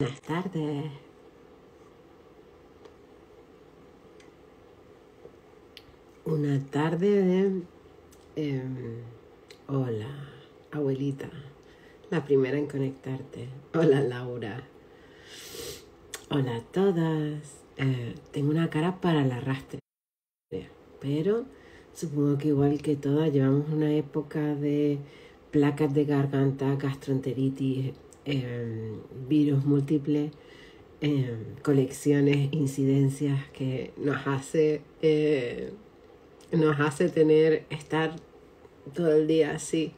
Buenas tardes. Una tarde de... hola, abuelita. La primera en conectarte. Hola, Laura. Hola a todas. Tengo una cara para el arrastre. Pero supongo que igual que todas llevamos una época de placas de garganta, gastroenteritis, virus múltiples, colecciones, incidencias que nos hace estar todo el día así.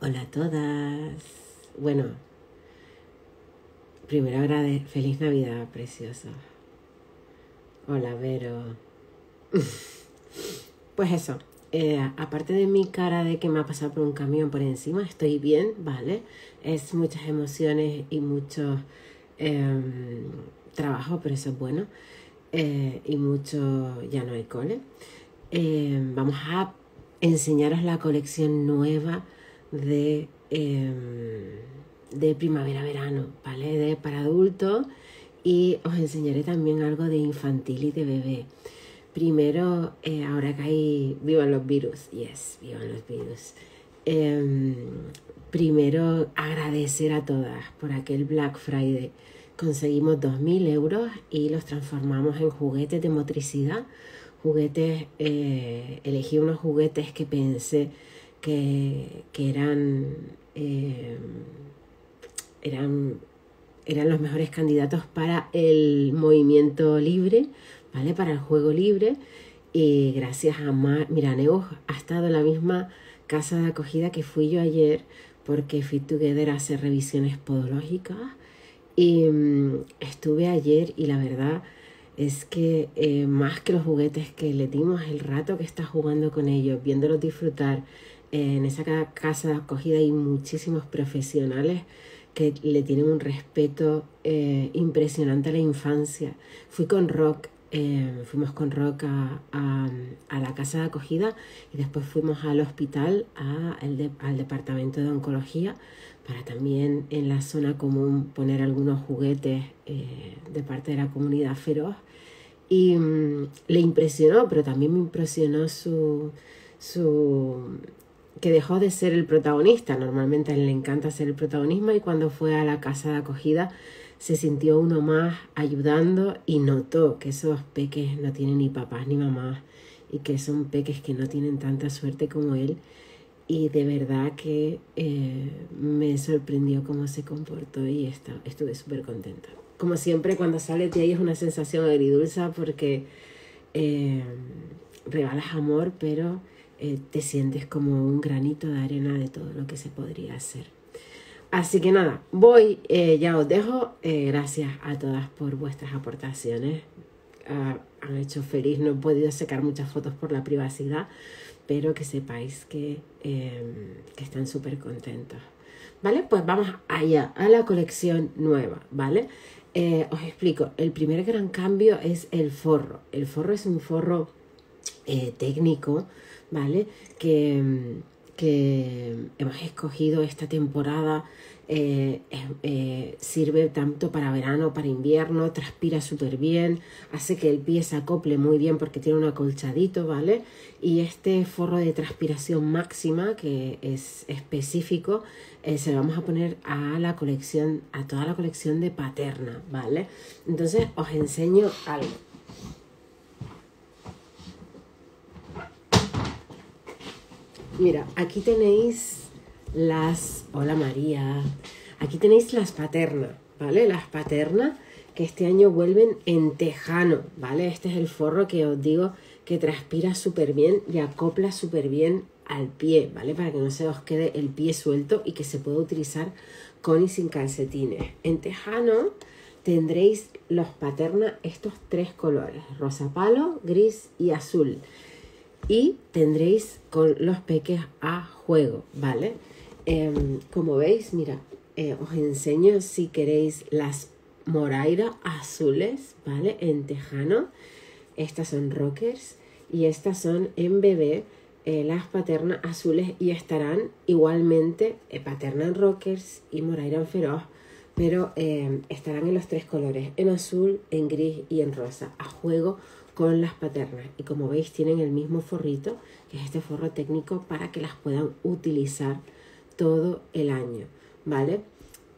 Hola a todas. Bueno, primero agradecer. Feliz Navidad, precioso. Hola, Vero. Pues eso. Aparte de mi cara de que me ha pasado por un camión por encima, estoy bien, ¿vale? Es muchas emociones y mucho trabajo, pero eso es bueno. Y mucho... ya no hay cole. Vamos a enseñaros la colección nueva de primavera-verano, ¿vale? Para adultos, y os enseñaré también algo de infantil y de bebé. Primero, ahora que hay... ¡Vivan los virus! ¡Yes! ¡Vivan los virus! Primero, agradecer a todas por aquel Black Friday. Conseguimos 2.000 euros y los transformamos en juguetes de motricidad. Juguetes... elegí unos juguetes que pensé que eran los mejores candidatos para el movimiento libre, ¿vale? Para el juego libre. Y gracias a mira, Neus ha estado en la misma casa de acogida que fui yo ayer, porque Fit Together hace revisiones podológicas, y estuve ayer, y la verdad es que más que los juguetes que le dimos, el rato que está jugando con ellos, viéndolos disfrutar, en esa casa de acogida hay muchísimos profesionales que le tienen un respeto impresionante a la infancia. Fui con Roc. Fuimos con Roc a la casa de acogida, y después fuimos al hospital, al departamento de oncología, para también en la zona común poner algunos juguetes de parte de la comunidad feroz. Y le impresionó, pero también me impresionó que dejó de ser el protagonista. Normalmente a él le encanta ser el protagonista, y cuando fue a la casa de acogida se sintió uno más ayudando, y notó que esos peques no tienen ni papás ni mamás, y que son peques que no tienen tanta suerte como él. Y de verdad que me sorprendió cómo se comportó, y estuve súper contenta. Como siempre, cuando sales de ahí es una sensación agridulce, porque regalas amor, pero te sientes como un granito de arena de todo lo que se podría hacer. Así que nada, voy, ya os dejo. Gracias a todas por vuestras aportaciones. Han hecho feliz. No he podido sacar muchas fotos por la privacidad, pero que sepáis que están súper contentos. ¿Vale? Pues vamos allá, a la colección nueva, ¿vale? Os explico. El primer gran cambio es el forro. El forro es un forro técnico, ¿vale? Que hemos escogido esta temporada. Sirve tanto para verano, para invierno, transpira súper bien, hace que el pie se acople muy bien porque tiene un acolchadito, ¿vale? Y este forro de transpiración máxima, que es específico, se lo vamos a poner a toda la colección de Paterna, ¿vale? Entonces os enseño algo. Mira, aquí tenéis las... Hola, María. Aquí tenéis las Paterna, ¿vale? Las Paterna que este año vuelven en tejano, ¿vale? Este es el forro que os digo que transpira súper bien y acopla súper bien al pie, ¿vale? Para que no se os quede el pie suelto, y que se pueda utilizar con y sin calcetines. En tejano tendréis los Paterna estos tres colores: rosa palo, gris y azul. Y tendréis con los peques a juego, ¿vale? Como veis, mira, os enseño si queréis las Moraira azules, ¿vale? En tejano. Estas son rockers, y estas son en bebé, las Paterna azules, y estarán igualmente Paterna en rockers y Moraira en feroz pero estarán en los tres colores, en azul, en gris y en rosa, a juego con las Paternas. Y como veis tienen el mismo forrito, que es este forro técnico, para que las puedan utilizar todo el año, ¿vale?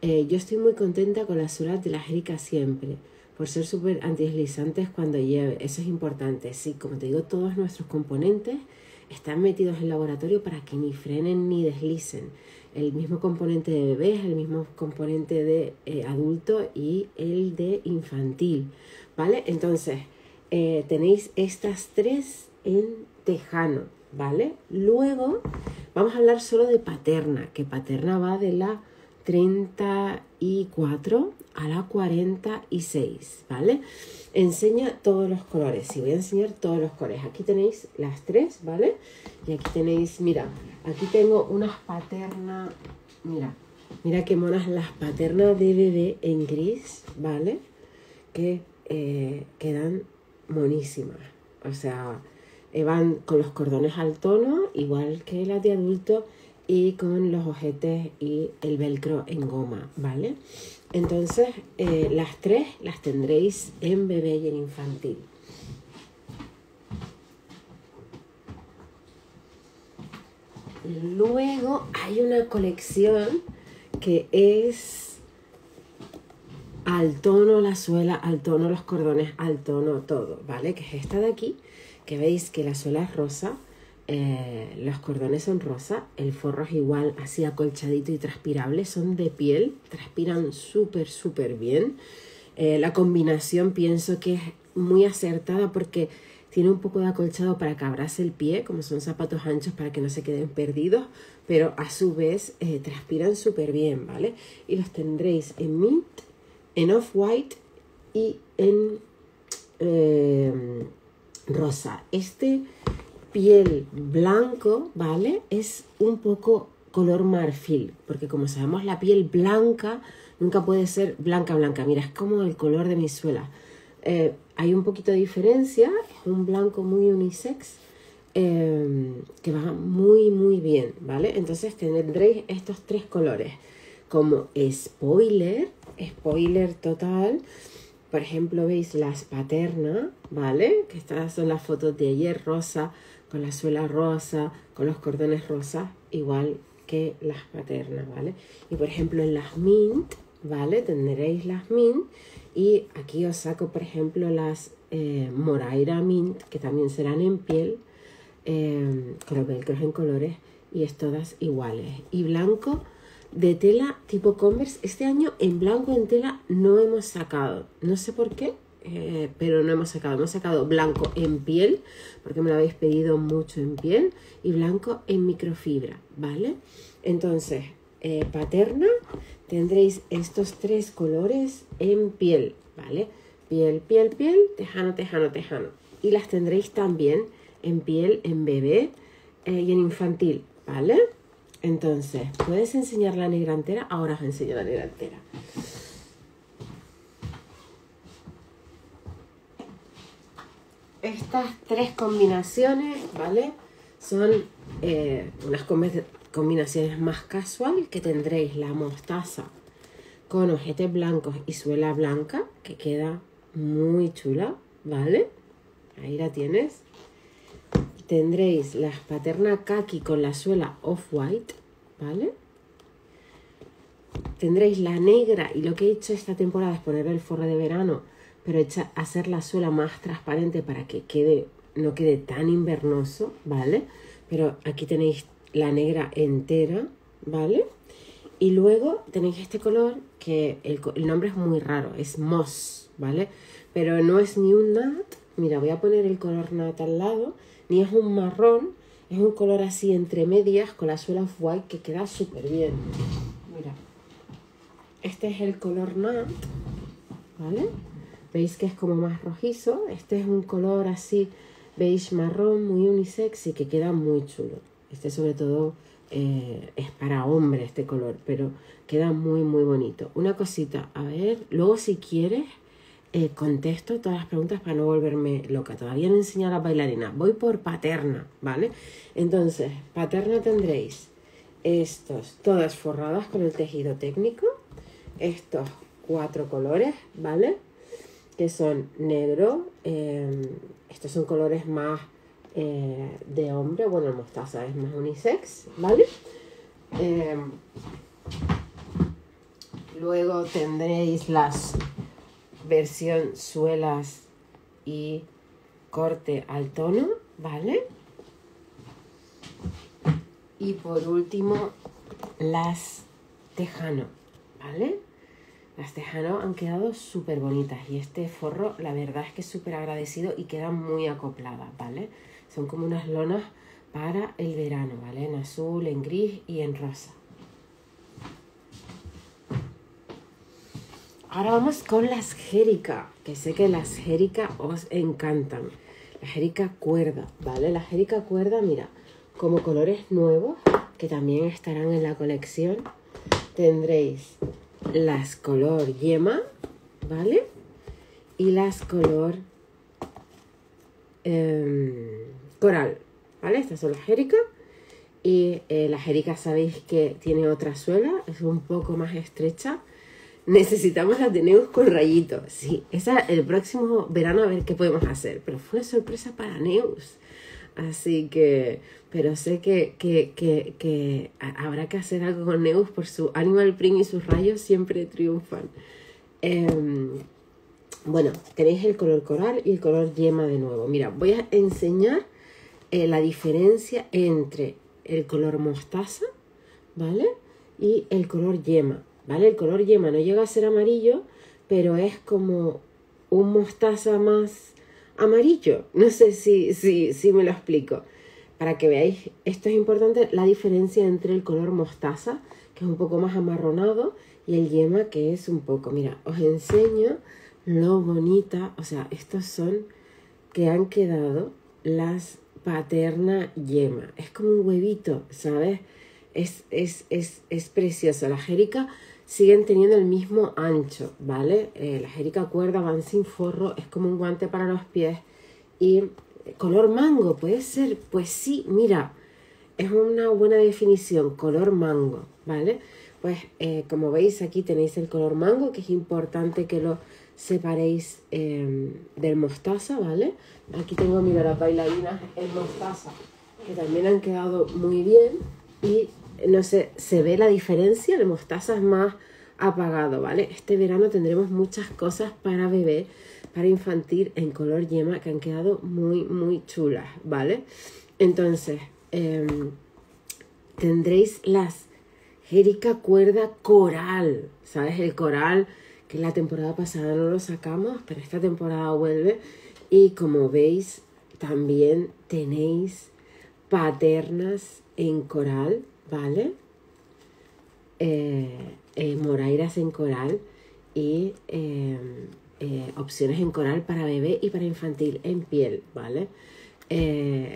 Yo estoy muy contenta con las suelas de la Jérica siempre, por ser súper antideslizantes cuando lleve, eso es importante. Sí, como te digo, todos nuestros componentes están metidos en el laboratorio para que ni frenen ni deslicen. El mismo componente de bebés, el mismo componente de adulto y el de infantil, ¿vale? Entonces, tenéis estas tres en tejano, ¿vale? Luego vamos a hablar solo de Paterna, que Paterna va de la 34 a la 46, ¿vale? Enseña todos los colores, sí, voy a enseñar todos los colores. Aquí tenéis las tres, ¿vale? Y aquí tenéis, mira, aquí tengo unas Paterna, mira, mira qué monas las Paternas de bebé en gris, ¿vale? Que quedan monísimas, o sea, van con los cordones al tono, igual que las de adulto, y con los ojetes y el velcro en goma, ¿vale? Entonces, las tres las tendréis en bebé y en infantil. Luego hay una colección que es al tono la suela, al tono los cordones, al tono todo, ¿vale? Que es esta de aquí, que veis que la suela es rosa. Los cordones son rosa, el forro es igual, así acolchadito y transpirable, son de piel, transpiran súper súper bien. La combinación pienso que es muy acertada porque tiene un poco de acolchado para que abrase el pie, como son zapatos anchos para que no se queden perdidos, pero a su vez transpiran súper bien, ¿vale? Y los tendréis en mint, en off-white y en rosa. Este piel blanco, ¿vale? Es un poco color marfil, porque como sabemos la piel blanca nunca puede ser blanca blanca. Mira, es como el color de mi suela. Hay un poquito de diferencia, es un blanco muy unisex que va muy muy bien, ¿vale? Entonces tendréis estos tres colores. Como spoiler, spoiler total, por ejemplo, veis las Paterna, ¿vale? Que estas son las fotos de ayer, rosa, con la suela rosa, con los cordones rosas, igual que las Paternas, ¿vale? Y por ejemplo en las mint, ¿vale? Tendréis las mint y aquí os saco por ejemplo las Moraira mint, que también serán en piel, con los velcros en colores y es todas iguales. Y blanco de tela tipo Converse, este año en blanco en tela no hemos sacado, no sé por qué. Pero no hemos sacado, blanco en piel, porque me lo habéis pedido mucho en piel, y blanco en microfibra, ¿vale? Entonces, Paterna, tendréis estos tres colores en piel, ¿vale? Piel, piel, piel, tejano, tejano, tejano. Y las tendréis también en piel, en bebé y en infantil, ¿vale? Entonces, ¿puedes enseñar la negra entera? Ahora os enseño la negra entera. Estas tres combinaciones, ¿vale? Son unas combinaciones más casual, que tendréis la mostaza con ojetes blancos y suela blanca, que queda muy chula, ¿vale? Ahí la tienes. Tendréis las Paterna khaki con la suela off-white, ¿vale? Tendréis la negra, y lo que he hecho esta temporada es poner el forro de verano, pero hacer la suela más transparente para que quede, no quede tan invernoso, ¿vale? Pero aquí tenéis la negra entera, ¿vale? Y luego tenéis este color que el nombre es muy raro, es moss, ¿vale? Pero no es ni un nat, mira, voy a poner el color nat al lado, ni es un marrón, es un color así entre medias con la suela off-white que queda súper bien. Mira, este es el color nat, ¿vale? Veis que es como más rojizo, este es un color así beige marrón muy unisex y que queda muy chulo. Este sobre todo es para hombre este color, pero queda muy muy bonito. Una cosita, a ver, luego si quieres contesto todas las preguntas para no volverme loca. Todavía no he enseñado a la bailarina, voy por Paterna, ¿vale? Entonces, Paterna tendréis estos, todas forradas con el tejido técnico. estos cuatro colores, ¿vale? Que son negro, estos son colores más de hombre, bueno, el mostaza es más unisex, ¿vale? Luego tendréis las versión suelas y corte al tono, ¿vale? Y por último, las tejano, ¿vale? Las tejano han quedado súper bonitas y este forro, la verdad es que es súper agradecido y quedan muy acopladas, ¿vale? Son como unas lonas para el verano, ¿vale? En azul, en gris y en rosa. Ahora vamos con las Jérica, que sé que las Jérica os encantan. La Jérica cuerda, ¿vale? La Jérica cuerda, mira, como colores nuevos, que también estarán en la colección, tendréis las color yema, ¿vale? Y las color coral, ¿vale? Estas son las Jérica. Y la Jérica sabéis que tiene otra suela, es un poco más estrecha. Necesitamos la de Neus con rayitos. Sí, esa el próximo verano a ver qué podemos hacer. Pero fue una sorpresa para Neus. Así que, pero sé que habrá que hacer algo con Neus por su animal print y sus rayos siempre triunfan. Bueno, tenéis el color coral y el color yema de nuevo. Mira, voy a enseñar la diferencia entre el color mostaza, ¿vale? Y el color yema, ¿vale? El color yema no llega a ser amarillo, pero es como un mostaza más amarillo. No sé si me lo explico. Para que veáis, esto es importante, la diferencia entre el color mostaza, que es un poco más amarronado, y el yema, que es un poco... Mira, os enseño lo bonita. O sea, estos son que han quedado las Paterna yema. Es como un huevito, ¿sabes? Es precioso. Las Jérica siguen teniendo el mismo ancho, ¿vale? Las Jérica cuerda van sin forro, es como un guante para los pies. Y color mango, ¿puede ser? Pues sí, mira, es una buena definición, color mango, ¿vale? Pues como veis aquí tenéis el color mango, que es importante que lo separéis del mostaza, ¿vale? Aquí tengo, mira, las bailarinas en mostaza, que también han quedado muy bien y... No sé, se ve la diferencia, el mostaza es más apagado, ¿vale? Este verano tendremos muchas cosas para bebé, para infantil en color yema que han quedado muy, muy chulas, ¿vale? Entonces, tendréis las Jérica cuerda coral, ¿sabes? El coral, que la temporada pasada no lo sacamos, pero esta temporada vuelve. Y como veis, también tenéis paternas en coral, ¿vale? Morairas en coral y opciones en coral para bebé y para infantil en piel, ¿vale?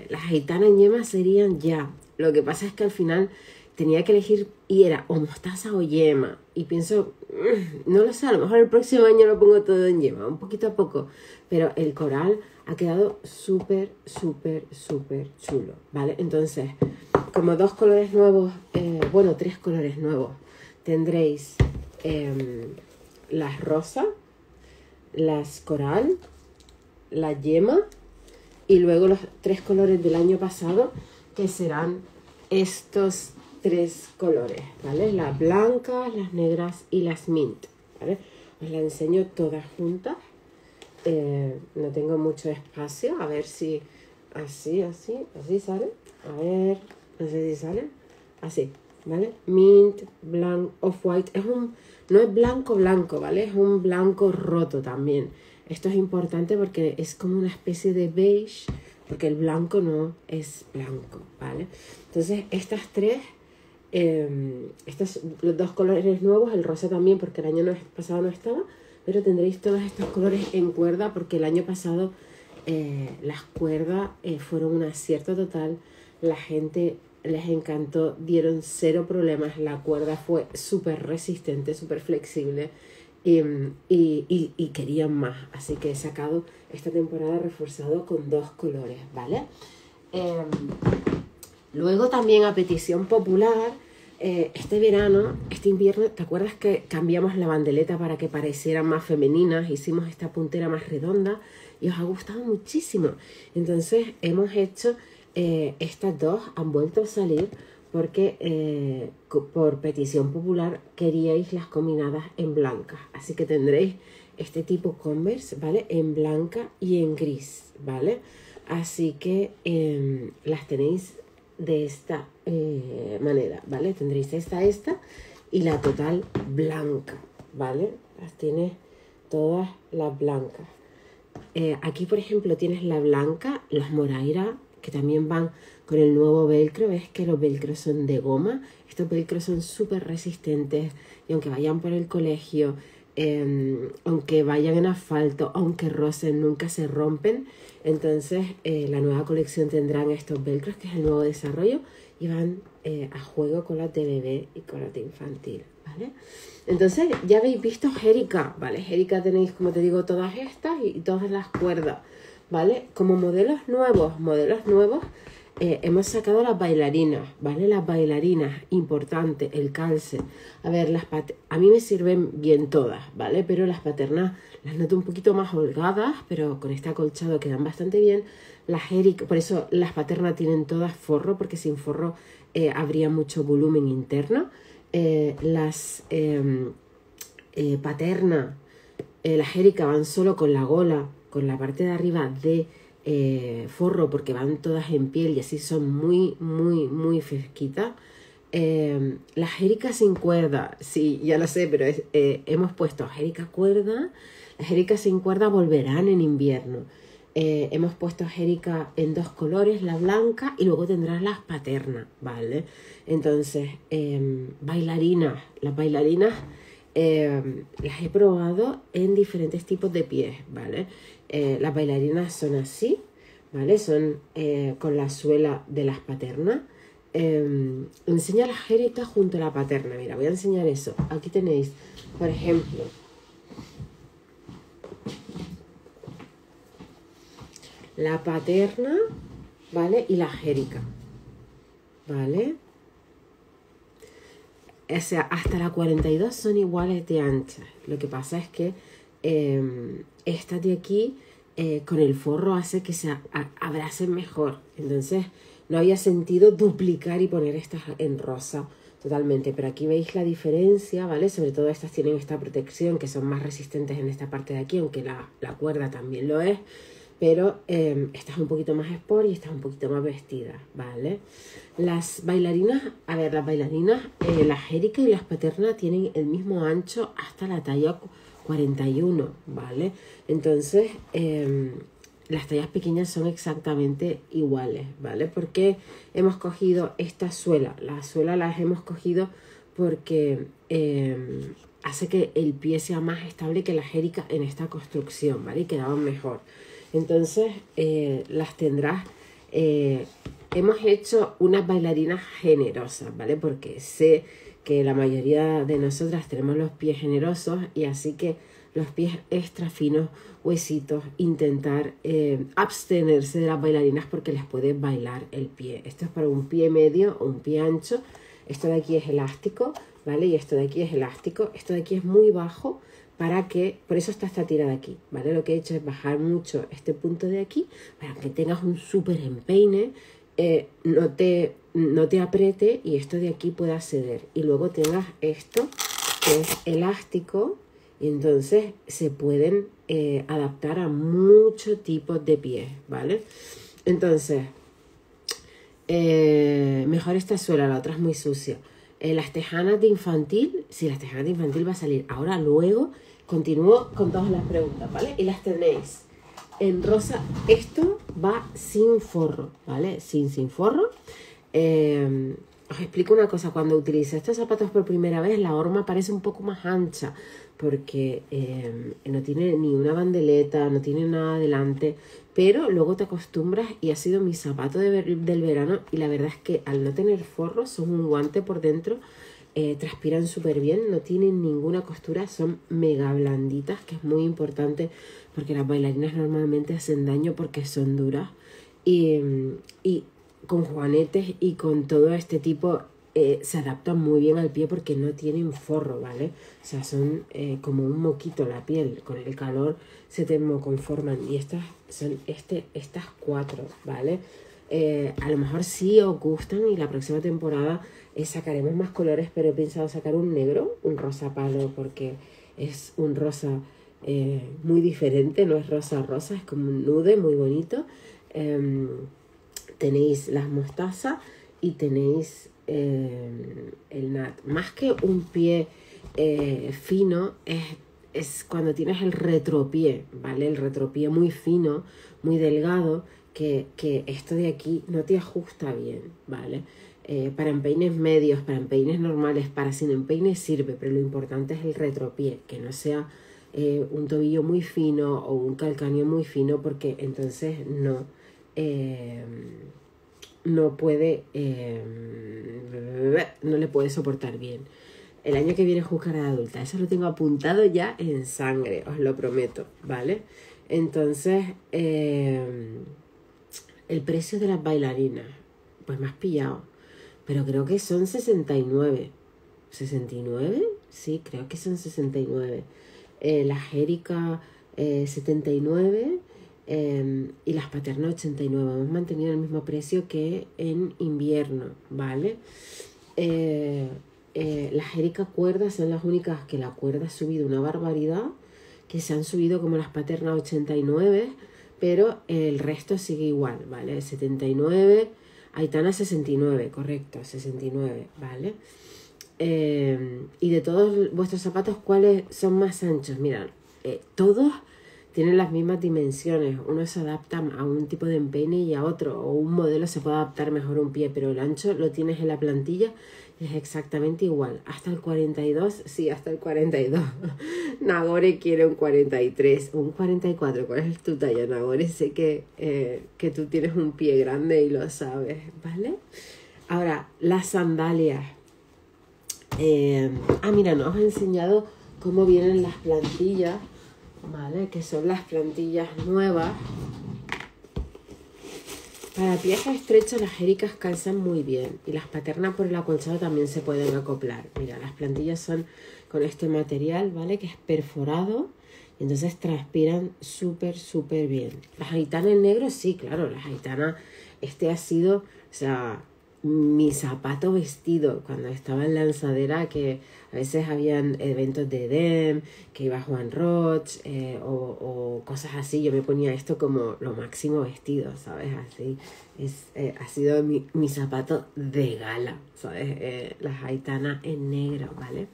Las aitanas en yema serían ya. Lo que pasa es que al final tenía que elegir y era o mostaza o yema. Y pienso, no lo sé, a lo mejor el próximo año lo pongo todo en yema, un poquito a poco. Pero el coral ha quedado súper, súper, súper chulo, ¿vale? Entonces... Como dos colores nuevos, bueno, tres colores nuevos, tendréis las rosa, las coral, la yema y luego los tres colores del año pasado, que serán estos tres colores, ¿vale? Las blancas, las negras y las mint, ¿vale? Os las enseño todas juntas. No tengo mucho espacio, a ver si así sale, a ver... No sé si sale. Así, ¿vale? Mint, blanco, off-white. No es blanco, ¿vale? Es un blanco roto también. Esto es importante porque es como una especie de beige, porque el blanco no es blanco, ¿vale? Entonces, estas tres, estos los dos colores nuevos, el rosa también, porque el año pasado no estaba, pero tendréis todos estos colores en cuerda, porque el año pasado las cuerdas fueron un acierto total. La gente les encantó, dieron cero problemas, la cuerda fue súper resistente, súper flexible y querían más. Así que he sacado esta temporada reforzado con dos colores, ¿vale? Luego también a petición popular Este verano, este invierno, ¿te acuerdas que cambiamos la bandeleta para que parecieran más femeninas? Hicimos esta puntera más redonda y os ha gustado muchísimo. Entonces hemos hecho estas dos, han vuelto a salir porque por petición popular queríais las combinadas en blancas. Así que tendréis este tipo Converse, ¿vale? En blanca y en gris, ¿vale? Así que las tenéis de esta manera, ¿vale? Tendréis esta y la total blanca, ¿vale? Las tienes todas las blancas. Aquí, por ejemplo, tienes la blanca, las Moraira, que también van con el nuevo velcro. Ves que los velcros son de goma. Estos velcros son súper resistentes y aunque vayan por el colegio, aunque vayan en asfalto, aunque rocen, nunca se rompen. Entonces la nueva colección tendrán estos velcros, que es el nuevo desarrollo, y van a juego con las de bebé y con las de infantil, ¿vale? Entonces ya habéis visto Jérica, ¿vale? Jérica tenéis, como te digo, todas estas y todas las cuerdas, ¿vale? Como modelos nuevos, hemos sacado las bailarinas, ¿vale? Las bailarinas, importante, el calce. A ver, a mí me sirven bien todas, ¿vale? Pero las Paternas las noto un poquito más holgadas, pero con este acolchado quedan bastante bien. Las Jérica, por eso las Paternas tienen todas forro, porque sin forro habría mucho volumen interno. Las Jérica van solo con la gola, con la parte de arriba de forro, porque van todas en piel y así son muy, muy, muy fresquitas. Las Jérica sin cuerda, sí, ya lo sé, pero hemos puesto Jérica cuerda. Las Jérica sin cuerda volverán en invierno. Hemos puesto Jérica en dos colores, la blanca, y luego tendrás las Paternas, ¿vale? Entonces, bailarinas. Las bailarinas las he probado en diferentes tipos de pies, ¿vale? Las bailarinas son así, ¿vale? Son con la suela de las Paternas. Enseña las Jérica junto a la Paterna. Mira, voy a enseñar eso. Aquí tenéis, por ejemplo, la Paterna, ¿vale? Y la Jérica, ¿vale? O sea, hasta la 42 son iguales de anchas. Lo que pasa es que estas de aquí, con el forro, hace que se abracen mejor. Entonces, no había sentido duplicar y poner estas en rosa totalmente. Pero aquí veis la diferencia, ¿vale? Sobre todo estas tienen esta protección, que son más resistentes en esta parte de aquí, aunque la cuerda también lo es. Pero esta es un poquito más sport y esta es un poquito más vestida, ¿vale? Las bailarinas, a ver, las bailarinas, las Jérica y las Paternas tienen el mismo ancho hasta la talla 41, ¿vale? Entonces, las tallas pequeñas son exactamente iguales, ¿vale? Porque hemos cogido esta suela. Las suelas las hemos cogido porque hace que el pie sea más estable que la Jérica en esta construcción, ¿vale? Y quedaban mejor. Entonces las tendrás. Hemos hecho unas bailarinas generosas, ¿vale? Porque sé que la mayoría de nosotras tenemos los pies generosos, y así que los pies extra finos, huesitos, intentar abstenerse de las bailarinas porque les puede bailar el pie. Esto es para un pie medio o un pie ancho. Esto de aquí es elástico, ¿vale? Y esto de aquí es elástico. Esto de aquí es muy bajo. Para que, por eso está esta tira de aquí, ¿vale? Lo que he hecho es bajar mucho este punto de aquí para que tengas un súper empeine, no te apriete y esto de aquí pueda ceder. Y luego tengas esto que es elástico y entonces se pueden adaptar a muchos tipos de pies, ¿vale? Entonces, mejor esta suela, la otra es muy sucia. Las tejanas de infantil, sí, las tejanas de infantil va a salir ahora, luego continúo con todas las preguntas, ¿vale? Y las tenéis en rosa. Esto va sin forro, ¿vale? Sin forro. Os explico una cosa. Cuando utilicé estos zapatos por primera vez, la horma parece un poco más ancha porque no tiene ni una bandeleta, no tiene nada adelante, pero luego te acostumbras y ha sido mi zapato del verano, y la verdad es que al no tener forro son un guante por dentro, transpiran súper bien, no tienen ninguna costura, son mega blanditas, que es muy importante porque las bailarinas normalmente hacen daño porque son duras, y con juanetes y con todo este tipo se adaptan muy bien al pie porque no tienen forro, ¿vale? O sea, son como un moquito la piel. Con el calor se termoconforman. Y estas son estas cuatro, ¿vale? A lo mejor sí os gustan y la próxima temporada sacaremos más colores, pero he pensado sacar un negro, un rosa palo, porque es un rosa muy diferente, no es rosa rosa, es como un nude muy bonito. Tenéis las mostazas y tenéis el nat. Más que un pie fino, es cuando tienes el retropié, ¿vale? El retropié muy fino, muy delgado, que esto de aquí no te ajusta bien, ¿vale? Para empeines medios, para empeines normales, para sin empeines sirve, pero lo importante es el retropié, que no sea un tobillo muy fino o un calcáneo muy fino, porque entonces no le puede soportar bien. El año que viene Júcar de adulta, eso lo tengo apuntado ya en sangre, os lo prometo, ¿vale? Entonces, el precio de las bailarinas, pues me has pillado, pero creo que son 69. ¿69? Sí, creo que son 69. La Jérica 79 y las Paterna 89. Hemos mantenido el mismo precio que en invierno, ¿vale? Las Jérica cuerdas son las únicas que la cuerda ha subido una barbaridad, que se han subido como las Paterna 89, pero el resto sigue igual, ¿vale? 79, Aitana 69, correcto, 69, ¿vale? Y de todos vuestros zapatos, ¿cuáles son más anchos? Mirad, todos tienen las mismas dimensiones. Uno se adapta a un tipo de empeine y a otro, o un modelo se puede adaptar mejor a un pie, pero el ancho lo tienes en la plantilla y es exactamente igual. Hasta el 42, sí, hasta el 42. Nagore quiere un 43 o un 44. ¿Cuál es tu talla, Nagore? Sé que tú tienes un pie grande y lo sabes, ¿vale? Ahora, las sandalias. Mira, no os he enseñado cómo vienen las plantillas, ¿vale? Que son las plantillas nuevas. Para pies estrechos las Jéricas calzan muy bien y las Paternas por el acolchado también se pueden acoplar. Mira, las plantillas son con este material, ¿vale? Que es perforado y entonces transpiran súper, súper bien. Las Aitanas en negro, sí, claro, las Aitanas, este ha sido, o sea, mi zapato vestido cuando estaba en lanzadera, que a veces habían eventos de EDEM, que iba Juan Roch o cosas así, yo me ponía esto como lo máximo vestido, ¿sabes? Así es, ha sido mi zapato de gala, ¿sabes? Las Aitanas en negro, ¿vale?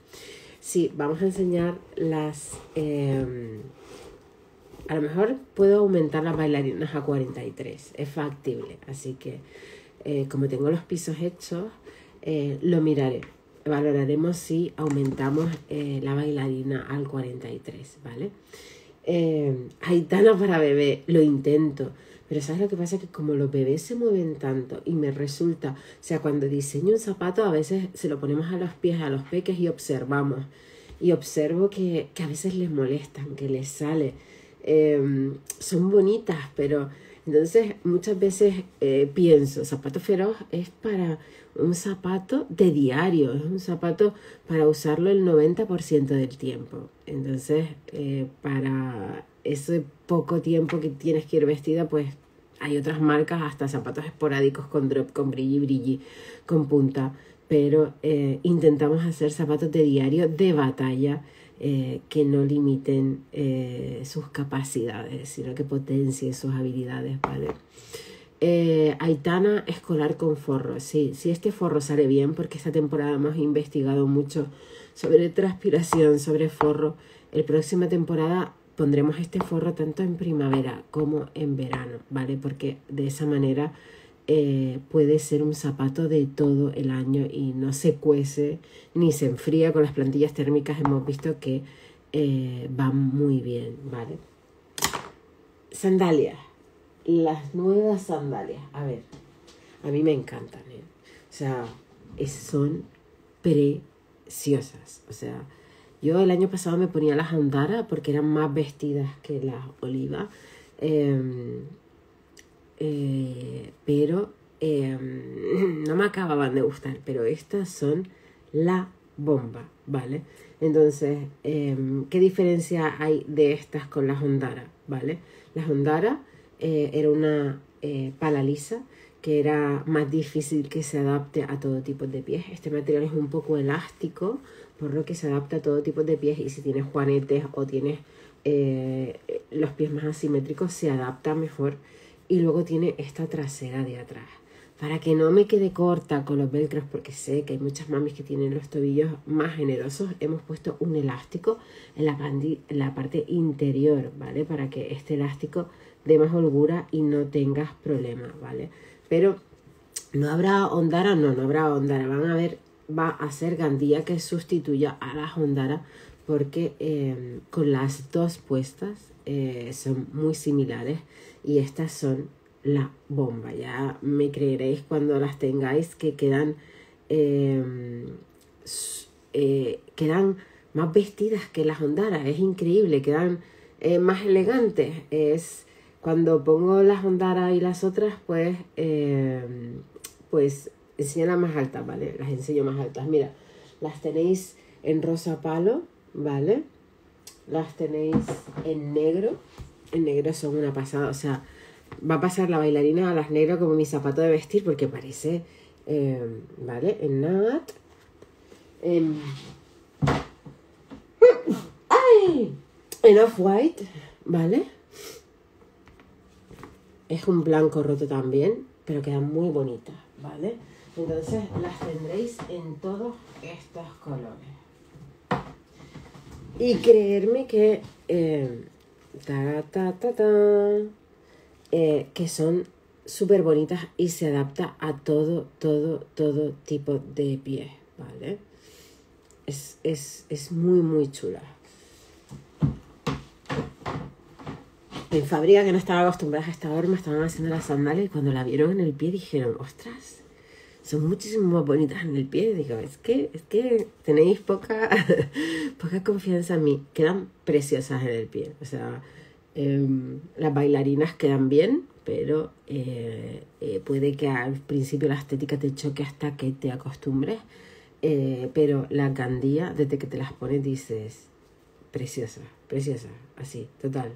Sí, vamos a enseñar las... a lo mejor puedo aumentar las bailarinas a 43, es factible, así que... como tengo los pisos hechos, lo miraré. Valoraremos si aumentamos la bailarina al 43, ¿vale? Aitana para bebé, lo intento. Pero ¿sabes lo que pasa? Que como los bebés se mueven tanto y me resulta... O sea, cuando diseño un zapato a veces se lo ponemos a los pies, a los peques y observamos. Y observo que a veces les molestan, que les sale. Son bonitas, pero... Entonces, muchas veces pienso, zapato feroz es para un zapato de diario, es un zapato para usarlo el 90% del tiempo. Entonces, para ese poco tiempo que tienes que ir vestida, pues hay otras marcas, hasta zapatos esporádicos con drop, con brilli, con punta. Pero intentamos hacer zapatos de diario, de batalla, que no limiten sus capacidades, sino que potencien sus habilidades, ¿vale? Aitana escolar con forro. Sí, este forro sale bien porque esta temporada hemos investigado mucho sobre transpiración, sobre forro. La próxima temporada pondremos este forro tanto en primavera como en verano, ¿vale? Porque de esa manera puede ser un zapato de todo el año y no se cuece ni se enfría. Con las plantillas térmicas hemos visto que van muy bien, ¿vale? Sandalias, las nuevas sandalias. A ver, a mí me encantan, ¿eh? O sea, son preciosas. O sea, yo el año pasado me ponía las Ondara porque eran más vestidas que las Oliva. Pero No me acababan de gustar, pero estas son la bomba, ¿vale? Entonces, ¿qué diferencia hay de estas con las Ondara, ¿vale? Las Ondara era una pala lisa que era más difícil que se adapte a todo tipo de pies. Este material es un poco elástico, por lo que se adapta a todo tipo de pies, y si tienes juanetes o tienes los pies más asimétricos, se adapta mejor. Y luego tiene esta trasera de atrás, para que no me quede corta con los velcros, porque sé que hay muchas mamis que tienen los tobillos más generosos. Hemos puesto un elástico en la parte interior, ¿vale? Para que este elástico dé más holgura y no tengas problemas, ¿vale? Pero no habrá Ondara, no habrá Ondara. Van a ver, va a ser Gandía que sustituya a las Ondara, porque con las dos puestas son muy similares, y estas son la bomba. Ya me creeréis cuando las tengáis que quedan quedan más vestidas que las Ondara. Es increíble, quedan más elegantes. Es cuando pongo las Ondara y las otras, pues enseño las más altas, ¿vale? Las enseño más altas. Mira, las tenéis en rosa palo, ¿vale? Las tenéis en negro. En negro son una pasada, o sea, va a pasar la bailarina a las negras como mi zapato de vestir, porque parece, ¿vale? En nat. En off-white, ¿vale? Es un blanco roto también, pero quedan muy bonitas, ¿vale? Entonces las tendréis en todos estos colores. Y creerme que... que son súper bonitas y se adapta a todo tipo de pie, ¿vale? Es muy, muy chula. En Fabría, que no estaba acostumbrada a esta horma, estaban haciendo las sandalias, y cuando la vieron en el pie dijeron, ostras, son muchísimo más bonitas en el pie. Digo, es que tenéis poca, poca confianza en mí. Quedan preciosas en el pie, o sea... las bailarinas quedan bien, pero puede que al principio la estética te choque hasta que te acostumbres, pero la Gandía, desde que te las pones, dices, preciosa, preciosa, así, total.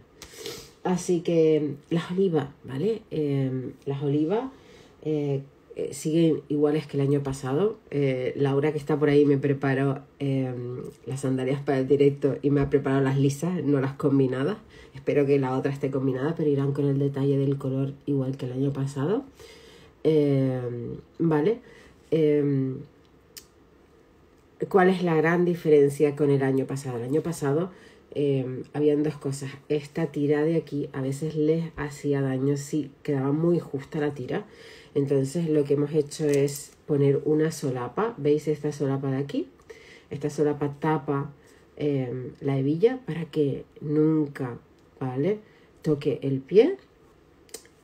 Así que las Oliva, ¿vale? Las Oliva siguen iguales que el año pasado. Laura, que está por ahí, me preparó las sandalias para el directo y me ha preparado las lisas, no las combinadas. Espero que la otra esté combinada, pero irán con el detalle del color igual que el año pasado. ¿Vale? ¿Cuál es la gran diferencia con el año pasado? El año pasado habían dos cosas. Esta tira de aquí a veces les hacía daño, sí, quedaba muy justa la tira. Entonces lo que hemos hecho es poner una solapa. ¿Veis esta solapa de aquí? Esta solapa tapa la hebilla para que nunca, ¿vale?, toque el pie.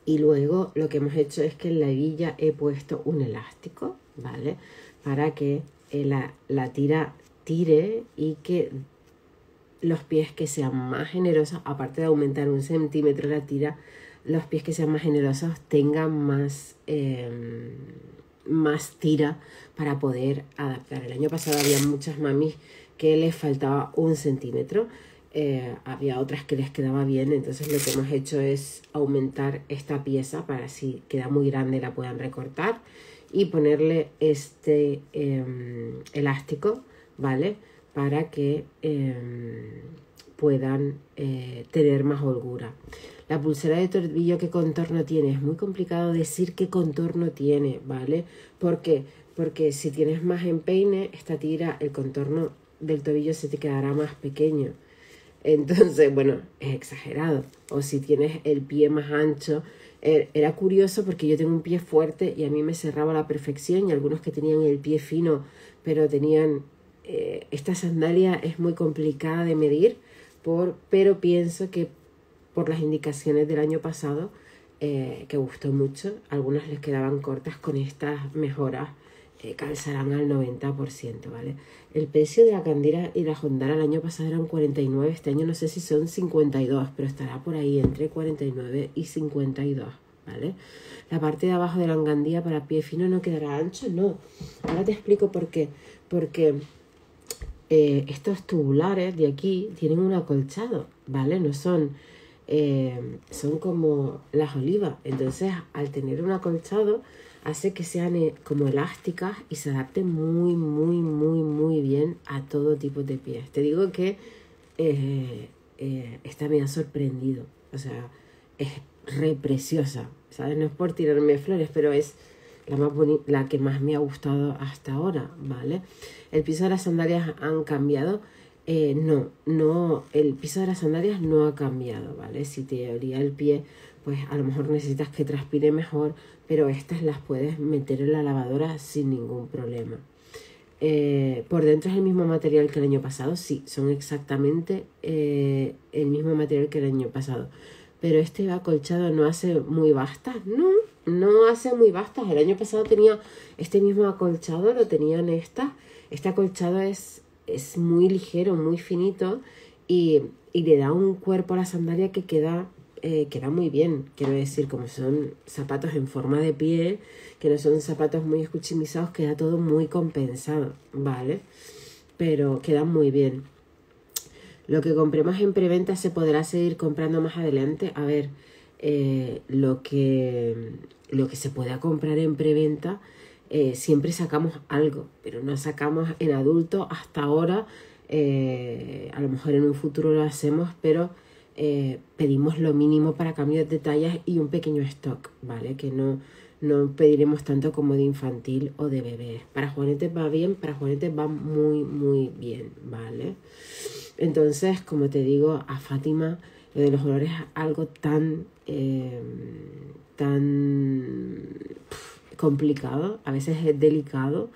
Y luego lo que hemos hecho es que en la hebilla he puesto un elástico, ¿vale?, para que la tira tire y que los pies que sean más generosos, aparte de aumentar 1 cm la tira, los pies que sean más generosos tengan más tira para poder adaptar. El año pasado había muchas mamis que les faltaba 1 cm. Había otras que les quedaba bien, entonces lo que hemos hecho es aumentar esta pieza para, si queda muy grande, la puedan recortar y ponerle este elástico, ¿vale? Para que puedan tener más holgura. La pulsera de tobillo, ¿qué contorno tiene? Es muy complicado decir qué contorno tiene, ¿vale? ¿Por qué? Porque si tienes más empeine, esta tira, el contorno del tobillo se te quedará más pequeño. Entonces, bueno, es exagerado. O si tienes el pie más ancho. Era curioso porque yo tengo un pie fuerte y a mí me cerraba a la perfección, y algunos que tenían el pie fino, pero tenían... esta sandalia es muy complicada de medir, pero pienso que por las indicaciones del año pasado, que gustó mucho, algunas les quedaban cortas. Con estas mejoras calzarán al 90%, ¿vale? El precio de la Gandía y la Ondara el año pasado eran 49, este año no sé si son 52, pero estará por ahí entre 49 y 52, ¿vale? La parte de abajo de la gandía para pie fino no quedará ancho, no. Ahora te explico por qué. Porque estos tubulares de aquí tienen un acolchado, ¿vale? No son, son como las olivas. Entonces, al tener un acolchado, hace que sean como elásticas y se adapten muy bien a todo tipo de pies. Te digo que esta me ha sorprendido, o sea, es re preciosa, ¿sabes? No es por tirarme flores, pero es la más bonita, la que más me ha gustado hasta ahora, ¿vale? El piso de las sandalias han cambiado, no, el piso de las sandalias no ha cambiado, ¿vale? Si te abría el pie, pues a lo mejor necesitas que transpire mejor, pero estas las puedes meter en la lavadora sin ningún problema. Por dentro es el mismo material que el año pasado, sí, son exactamente el mismo material que el año pasado. Pero este acolchado no hace muy bastas, no hace muy bastas. El año pasado tenía este mismo acolchado, lo tenían estas. Este acolchado es muy ligero, muy finito y le da un cuerpo a la sandalia que queda... queda muy bien, quiero decir, como son zapatos en forma de pie, que no son zapatos muy escuchimizados, queda todo muy compensado, ¿vale? Pero queda muy bien. Lo que compremos en preventa se podrá seguir comprando más adelante. A ver, lo que se pueda comprar en preventa, siempre sacamos algo, pero no sacamos en adulto hasta ahora. A lo mejor en un futuro lo hacemos, pero... pedimos lo mínimo para cambios de tallas y un pequeño stock, ¿vale? Que no pediremos tanto como de infantil o de bebés. Para juanetes va bien, para juanetes va muy bien, ¿vale? Entonces, como te digo, a Fátima lo de los olores es algo tan complicado, a veces es delicado,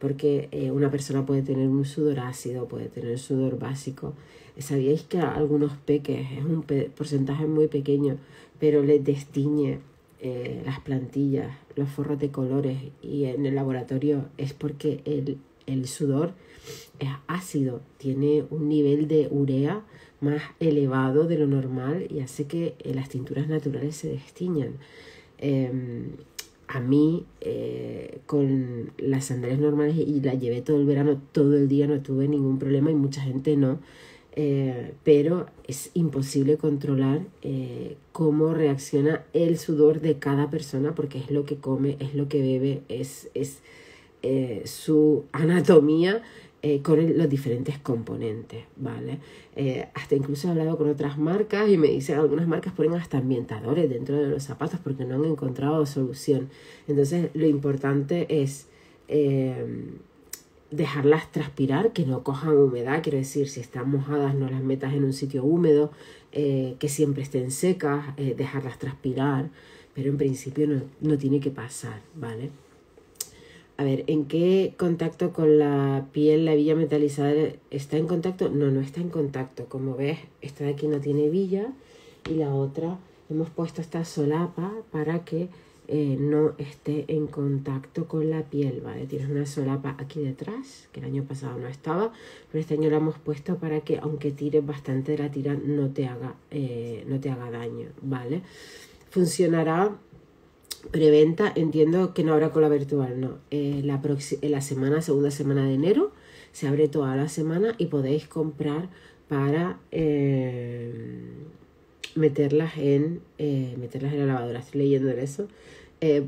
porque una persona puede tener un sudor ácido, puede tener sudor básico. ¿Sabíais que a algunos peques, es un porcentaje muy pequeño, pero les destiñe las plantillas, los forros de colores, y en el laboratorio es porque el sudor es ácido, tiene un nivel de urea más elevado de lo normal y hace que las tinturas naturales se destiñan? A mí, con las sandalias normales, y las llevé todo el verano, todo el día, no tuve ningún problema y mucha gente no. Pero es imposible controlar cómo reacciona el sudor de cada persona, porque es lo que come, es lo que bebe, es su anatomía con los diferentes componentes, ¿vale? Hasta incluso he hablado con otras marcas y me dicen, algunas marcas ponen hasta ambientadores dentro de los zapatos porque no han encontrado solución. Entonces lo importante es... dejarlas transpirar, que no cojan humedad, quiero decir, si están mojadas no las metas en un sitio húmedo, que siempre estén secas, dejarlas transpirar, pero en principio no tiene que pasar, ¿vale? A ver, ¿en qué contacto con la piel la villa metalizada está en contacto? No está en contacto, como ves, esta de aquí no tiene villa y la otra hemos puesto esta solapa para que no esté en contacto con la piel, ¿vale? Tienes una solapa aquí detrás, que el año pasado no estaba, pero este año la hemos puesto para que, aunque tires bastante de la tira, no te haga daño, ¿vale? Funcionará preventa, entiendo que no habrá cola virtual, no. Segunda semana de enero, se abre toda la semana y podéis comprar para... meterlas en la lavadora, estoy leyendo eso,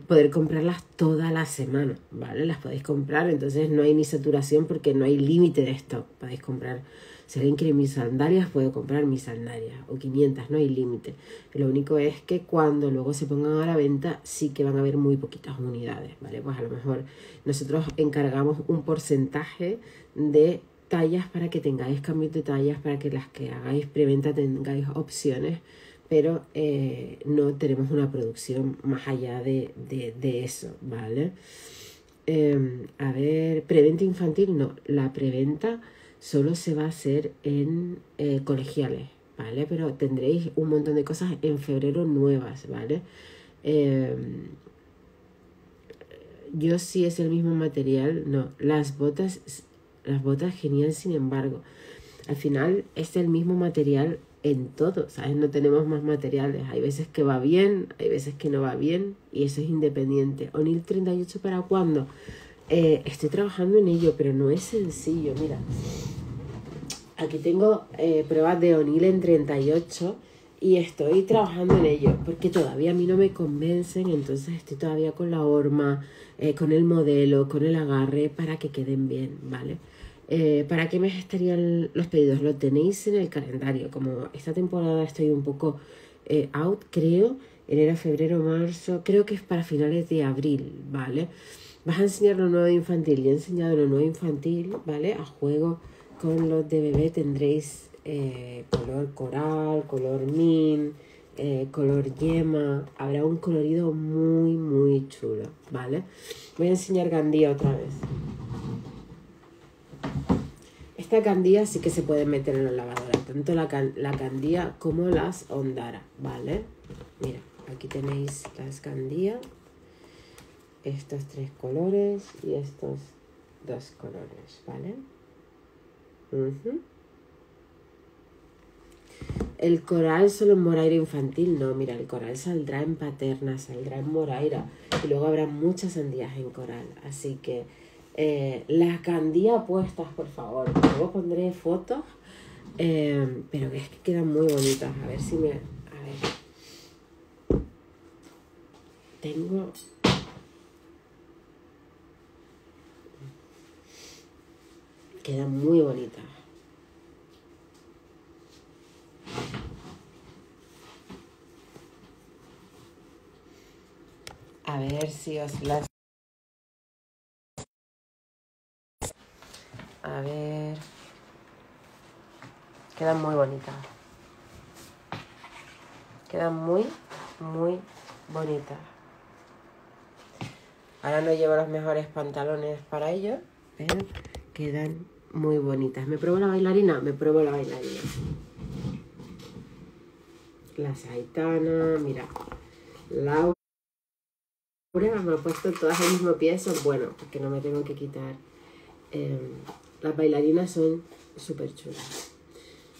poder comprarlas toda la semana, ¿vale? Las podéis comprar, entonces no hay ni saturación porque no hay límite de stock. Podéis comprar, si alguien quiere mis sandalias, puedo comprar mis sandalias, o 500, no hay límite. Lo único es que cuando luego se pongan a la venta, sí que van a haber muy poquitas unidades, ¿vale? Pues a lo mejor nosotros encargamos un porcentaje de tallas para que tengáis cambios de tallas, para que las que hagáis preventa tengáis opciones, pero no tenemos una producción más allá de eso, ¿vale? A ver, preventa infantil, no, la preventa solo se va a hacer en colegiales, ¿vale? Pero tendréis un montón de cosas en febrero nuevas, ¿vale? Yo sí es el mismo material, no, las botas genial, sin embargo, al final es el mismo material en todo, ¿sabes? No tenemos más materiales. Hay veces que va bien, hay veces que no va bien, y eso es independiente. ¿O'Neill 38 para cuándo? Estoy trabajando en ello, pero no es sencillo. Mira, aquí tengo pruebas de O'Neill en 38 y estoy trabajando en ello porque todavía a mí no me convencen, entonces estoy todavía con la horma, con el modelo, con el agarre para que queden bien, ¿vale? ¿Para qué mes estarían los pedidos? Lo tenéis en el calendario. Como esta temporada estoy un poco out, creo, enero, febrero, marzo, creo que es para finales de abril, ¿vale? Vas a enseñar lo nuevo infantil. Ya he enseñado lo nuevo infantil, ¿vale? A juego con los de bebé tendréis color coral, color min, color yema. Habrá un colorido muy, muy chulo, ¿vale? Voy a enseñar Gandía otra vez. Esta Gandía sí que se puede meter en la lavadora. Tanto la Gandía como las Ondara, ¿vale? Mira, aquí tenéis las Gandía. Estos tres colores y estos dos colores, ¿vale? Uh-huh. El coral solo en Moraira infantil, no, mira, el coral saldrá en Paterna, saldrá en Moraira y luego habrá muchas sandías en coral. Así que las Gandías puestas, por favor. Luego pondré fotos, pero es que quedan muy bonitas. A ver si me... A ver. Tengo... Quedan muy bonitas. A ver si os las... A ver... Quedan muy bonitas. Quedan muy, muy bonitas. Ahora no llevo los mejores pantalones para ello, pero quedan... muy bonitas. ¿Me pruebo la bailarina? Me pruebo la bailarina. Las Aitana, mira. Laura me ha puesto todas el mismo pie. Son bueno, porque no me tengo que quitar. Las bailarinas son súper chulas.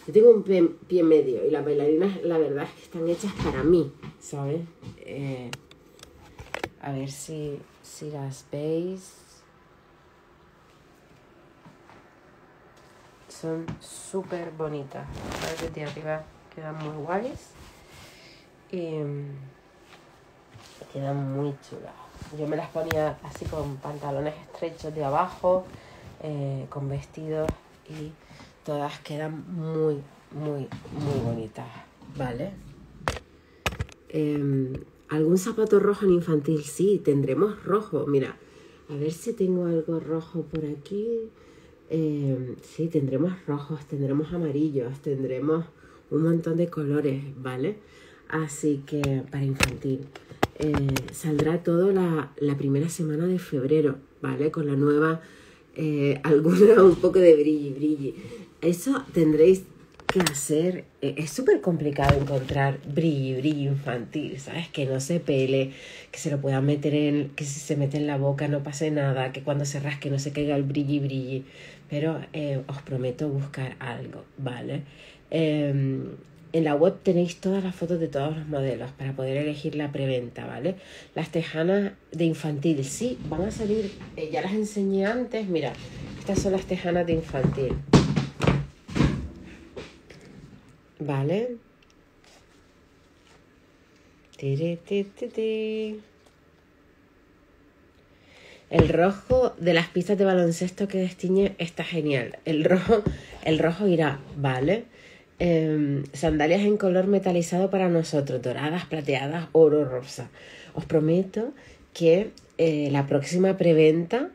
Yo tengo un pie medio y las bailarinas, la verdad es que están hechas para mí, ¿sabes? A ver si las veis. Son súper bonitas. La parte de arriba quedan muy guays. Y quedan muy chulas. Yo me las ponía así con pantalones estrechos de abajo, con vestidos, y todas quedan muy, muy, muy bonitas. ¿Vale? ¿Algún zapato rojo en infantil? Sí, tendremos rojo. Mira, a ver si tengo algo rojo por aquí. Sí, tendremos rojos, tendremos amarillos, tendremos un montón de colores, ¿vale? Así que para infantil saldrá todo la primera semana de febrero, ¿vale? Con la nueva, alguna un poco de brilli. Eso tendréis que hacer. Es súper complicado encontrar brilli infantil, ¿sabes? Que no se pele, que se lo puedan meter en... que si se mete en la boca no pase nada, que cuando se rasque no se caiga el brilli. Pero os prometo buscar algo, ¿vale? En la web tenéis todas las fotos de todos los modelos para poder elegir la preventa, ¿vale? Las tejanas de infantil, sí, van a salir, ya las enseñé antes, mira, estas son las tejanas de infantil, ¿vale? El rojo de las pistas de baloncesto que destiñe está genial. El rojo irá, ¿vale? Sandalias en color metalizado para nosotros, doradas, plateadas, oro, rosa. Os prometo que la próxima preventa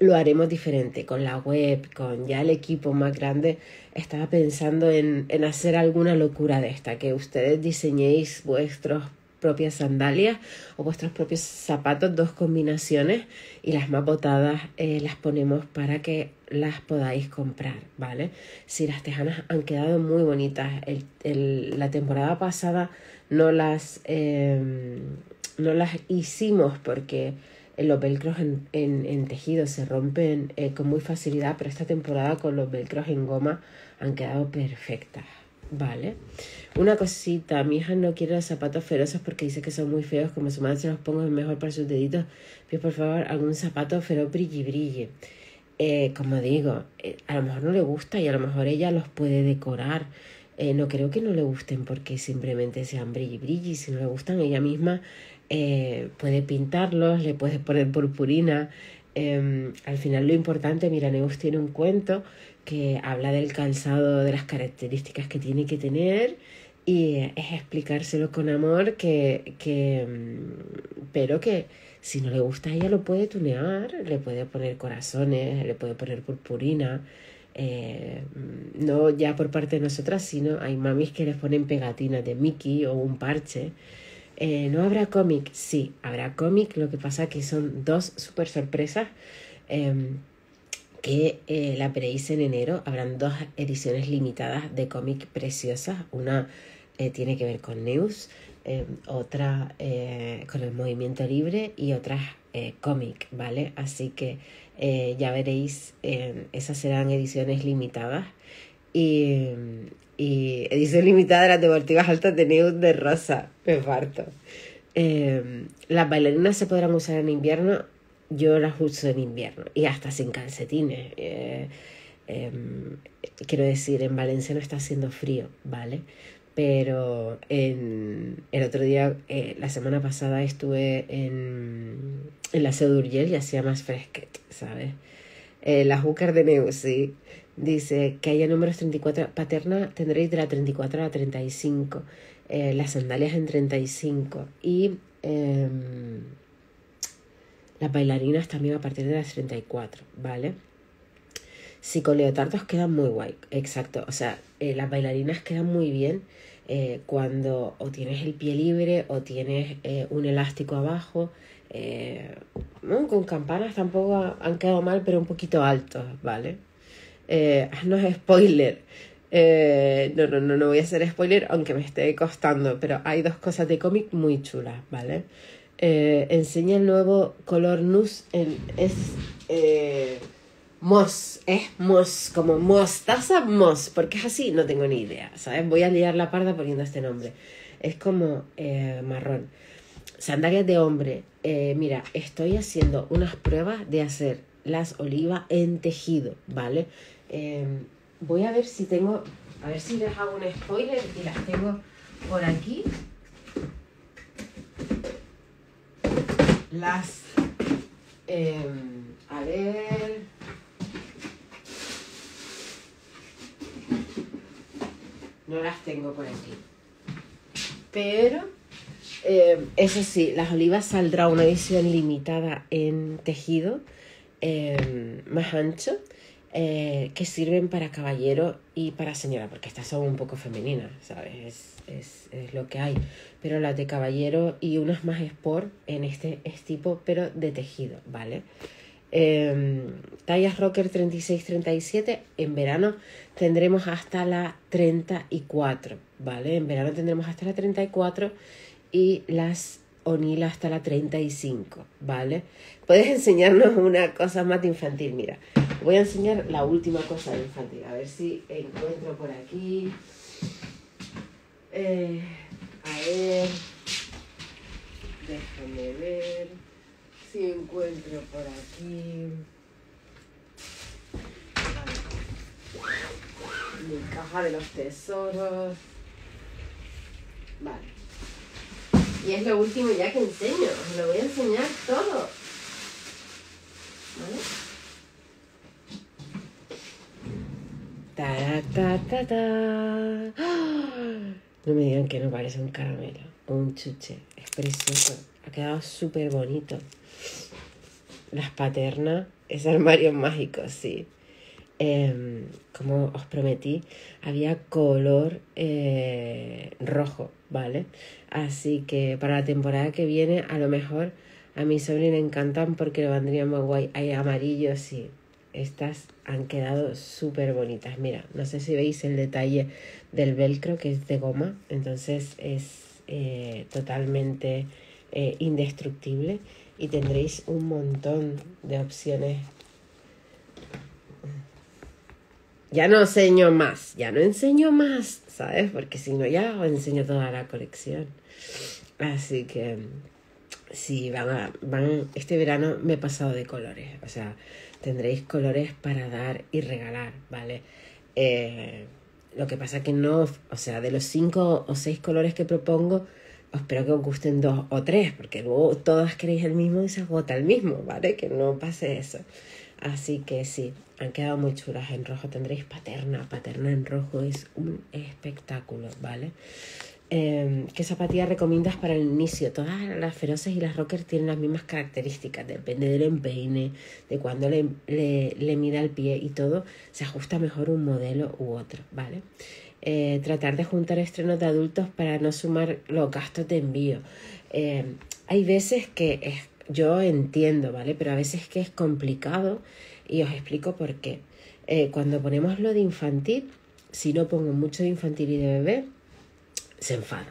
lo haremos diferente, con la web, con ya el equipo más grande. Estaba pensando en hacer alguna locura de esta, que ustedes diseñéis vuestros propias sandalias o vuestros propios zapatos, dos combinaciones, y las más botadas las ponemos para que las podáis comprar, ¿vale? Sí, las tejanas han quedado muy bonitas. La temporada pasada no las hicimos porque los velcros en tejido se rompen con muy facilidad, pero esta temporada con los velcros en goma han quedado perfectas, Vale. Una cosita, mi hija no quiere los zapatos FEROZes porque dice que son muy feos. Como su madre se los pongo es mejor para sus deditos. Pido por favor algún zapato feroz brilli brille. Como digo, a lo mejor no le gusta y a lo mejor ella los puede decorar. No creo que no le gusten porque simplemente sean brilli brilli. Si no le gustan, ella misma puede pintarlos, le puedes poner purpurina. Al final lo importante, mira, Neus tiene un cuento que habla del calzado, de las características que tiene que tener, y es explicárselo con amor, pero que si no le gusta ella lo puede tunear, le puede poner corazones, le puede poner purpurina, no ya por parte de nosotras, sino hay mamis que les ponen pegatinas de Mickey o un parche. ¿No habrá cómic? Sí, habrá cómic, lo que pasa que son dos super sorpresas que la veréis en enero. Habrán dos ediciones limitadas de cómic preciosas. Una tiene que ver con Neus, otra con el movimiento libre y otra cómic, ¿vale? Así que ya veréis, esas serán ediciones limitadas. Y edición limitada de las deportivas altas de Neus de rosa, me parto. Las bailarinas se podrán usar en invierno, yo las uso en invierno y hasta sin calcetines. Quiero decir, en Valencia no está haciendo frío, ¿vale? Pero el otro día, la semana pasada, estuve en la Seu d'Urgell y hacía más fresquet, ¿sabes? La Júcar de Neus, sí. Dice que haya números 34. Paterna tendréis de la 34 a la 35. Las sandalias en 35. Y las bailarinas también a partir de las 34, ¿vale? Sí, con leotardos quedan muy guay. Exacto. O sea, las bailarinas quedan muy bien cuando o tienes el pie libre o tienes un elástico abajo. Con campanas tampoco han quedado mal, pero un poquito altos, ¿vale? No es spoiler, no voy a hacer spoiler aunque me esté costando, pero hay dos cosas de cómic muy chulas, ¿vale? Enseña el nuevo color Neus, es como mostaza mos, porque es así, no tengo ni idea, ¿sabes? Voy a liar la parda poniendo este nombre, es como marrón. Sandalias de hombre, mira, estoy haciendo unas pruebas de hacer las Oliva en tejido, ¿vale? Voy a ver si tengo, a ver si les hago un spoiler, y las tengo por aquí. Las, a ver, no las tengo por aquí, pero eso sí, las Olivas saldrá una edición limitada en tejido. Más ancho, que sirven para caballero y para señora, porque estas son un poco femeninas, ¿sabes? Es lo que hay, pero las de caballero y unas más sport en este es tipo, pero de tejido, ¿vale? Tallas rocker 36-37, en verano tendremos hasta la 34, ¿vale? En verano tendremos hasta la 34 y las O'Neill hasta la 35, ¿vale? Puedes enseñarnos una cosa más de infantil. Mira, voy a enseñar la última cosa de infantil. A ver si encuentro por aquí. A ver. Déjame ver si encuentro por aquí. Mi caja de los tesoros. Vale. Y es lo último ya que enseño. Os lo voy a enseñar todo. ¿Vale? ¡Ta, ta, ta, ta! ¡Ah! No me digan que no parece un caramelo o un chuche. Es precioso. Ha quedado súper bonito. Las Paterna. Es armario mágico, sí. Como os prometí, había color rojo, ¿vale? Así que para la temporada que viene, a lo mejor a mi sobrina le encantan porque le vendrían muy guay. Hay amarillos, sí. Estas han quedado súper bonitas. Mira, no sé si veis el detalle del velcro, que es de goma. Entonces es totalmente indestructible. Y tendréis un montón de opciones ya no enseño más, ¿sabes? Porque si no, ya os enseño toda la colección. Así que sí, este verano me he pasado de colores, o sea, tendréis colores para dar y regalar, ¿vale? Lo que pasa que no, o sea, de los 5 o 6 colores que propongo, espero que os gusten 2 o 3, porque luego todas queréis el mismo y se agota el mismo, ¿vale? Que no pase eso. Así que sí, han quedado muy chulas. En rojo tendréis Paterna. Paterna en rojo es un espectáculo, ¿vale? ¿Qué zapatillas recomiendas para el inicio? Todas las Ferozes y las Rockers tienen las mismas características. Depende del empeine, de cuándo le mida el pie y todo. Se ajusta mejor un modelo u otro, ¿vale? Tratar de juntar estrenos de adultos para no sumar los gastos de envío. Hay veces que yo entiendo, ¿vale? Pero a veces que es complicado y os explico por qué. Cuando ponemos lo de infantil, si no pongo mucho de infantil y de bebé, se enfadan,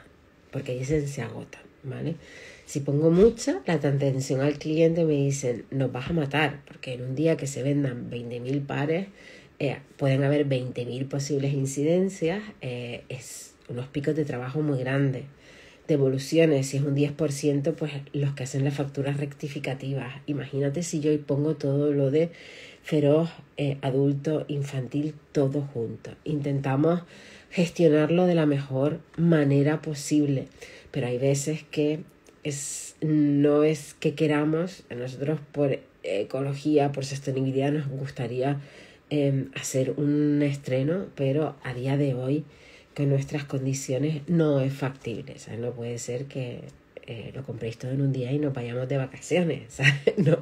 porque dicen se agotan, ¿vale? Si pongo mucha, la atención al cliente me dicen nos vas a matar, porque en un día que se vendan 20.000 pares, pueden haber 20.000 posibles incidencias, es unos picos de trabajo muy grandes. Devoluciones, si es un 10%, pues los que hacen las facturas rectificativas. Imagínate si yo pongo todo lo de feroz, adulto, infantil, todo junto. Intentamos gestionarlo de la mejor manera posible, pero hay veces que no es que queramos, a nosotros por ecología, por sostenibilidad, nos gustaría hacer un estreno, pero a día de hoy que nuestras condiciones no es factible, ¿sabes? No puede ser que lo compréis todo en un día y nos vayamos de vacaciones, ¿sabes? No,